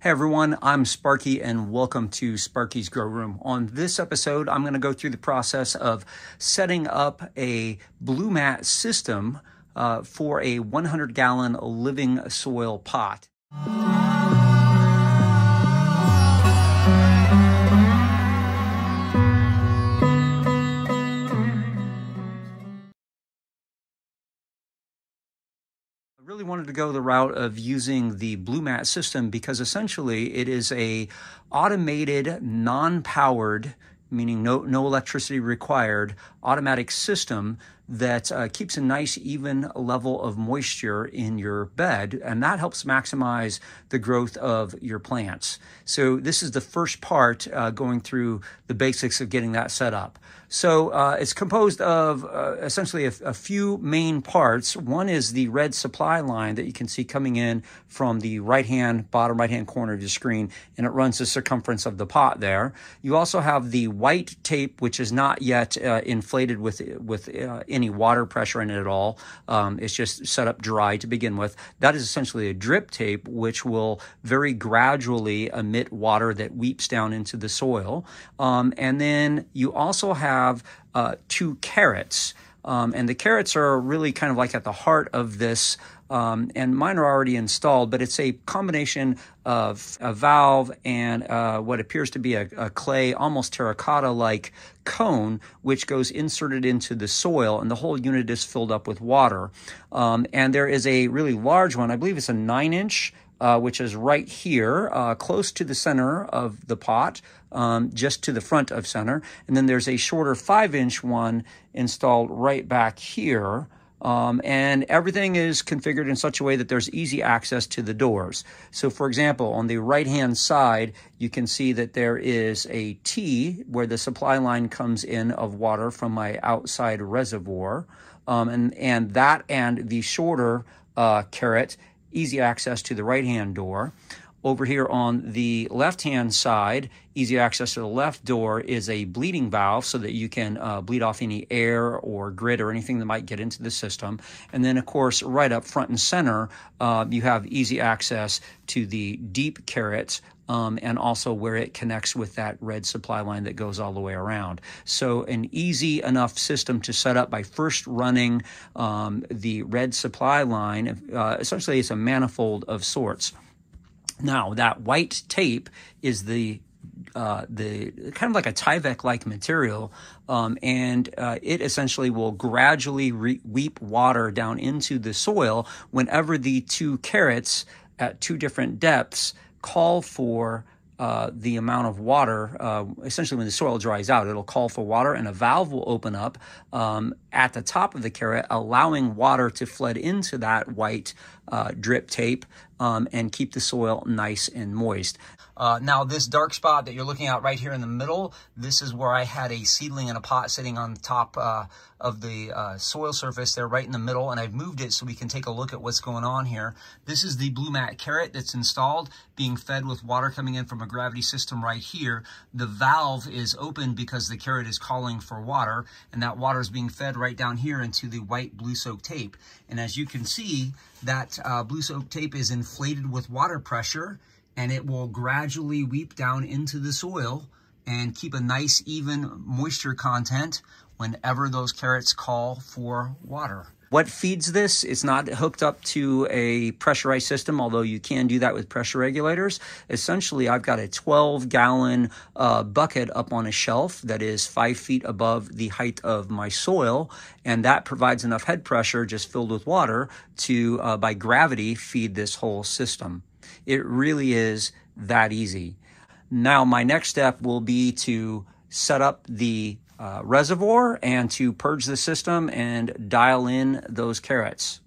Hey everyone, I'm Sparky and welcome to Sparky's Grow Room. On this episode, I'm going to go through the process of setting up a Blumat system for a 100-gallon living soil pot. I really wanted to go the route of using the Blumat system because essentially it is a automated, non-powered, meaning no electricity required, automatic system that keeps a nice even level of moisture in your bed, and that helps maximize the growth of your plants. So this is the first part, going through the basics of getting that set up. So it's composed of essentially a few main parts. One is the red supply line that you can see coming in from the bottom right hand corner of your screen, and it runs the circumference of the pot there. You also have the white tape, which is not yet inflated with any water pressure in it at all. It's just set up dry to begin with. That is essentially a drip tape, which will very gradually emit water that weeps down into the soil. And then you also have two carrots. And the carrots are really kind of like at the heart of this, and mine are already installed, but it's a combination of a valve and what appears to be a clay, almost terracotta-like cone, which goes inserted into the soil, and the whole unit is filled up with water. And there is a really large one, I believe it's a 9-inch, which is right here, close to the center of the pot, just to the front of center. And then there's a shorter 5-inch one installed right back here. And everything is configured in such a way that there's easy access to the doors. So for example, on the right-hand side, you can see that there is a T where the supply line comes in of water from my outside reservoir. And that and the shorter carrot, easy access to the right-hand door. Over here on the left-hand side, easy access to the left door is a bleeding valve so that you can bleed off any air or grit or anything that might get into the system. And then, of course, right up front and center, you have easy access to the deep carrots, and also where it connects with that red supply line that goes all the way around. So an easy enough system to set up by first running the red supply line. Essentially, it's a manifold of sorts. Now, that white tape is the kind of like a Tyvek-like material, and it essentially will gradually weep water down into the soil whenever the two carrots at two different depths call for the amount of water. Essentially, when the soil dries out, it'll call for water, and a valve will open up at the top of the carrot, allowing water to flood into that white drip tape and keep the soil nice and moist. Now, this dark spot that you're looking at right here in the middle, this is where I had a seedling in a pot sitting on top of the soil surface there right in the middle, and I've moved it so we can take a look at what's going on here. This is the Blumat carrot that's installed, being fed with water coming in from a gravity system right here. The valve is open because the carrot is calling for water, and that water is being fed right down here into the white BluSoak tape. And as you can see, that BluSoak tape is inflated with water pressure, and it will gradually weep down into the soil and keep a nice even moisture content whenever those carrots call for water. What feeds this? It's not hooked up to a pressurized system, although you can do that with pressure regulators. Essentially, I've got a 12-gallon bucket up on a shelf that is 5 feet above the height of my soil, and that provides enough head pressure just filled with water to, by gravity, feed this whole system. It really is that easy. Now, my next step will be to set up the reservoir and to purge the system and dial in those carrots.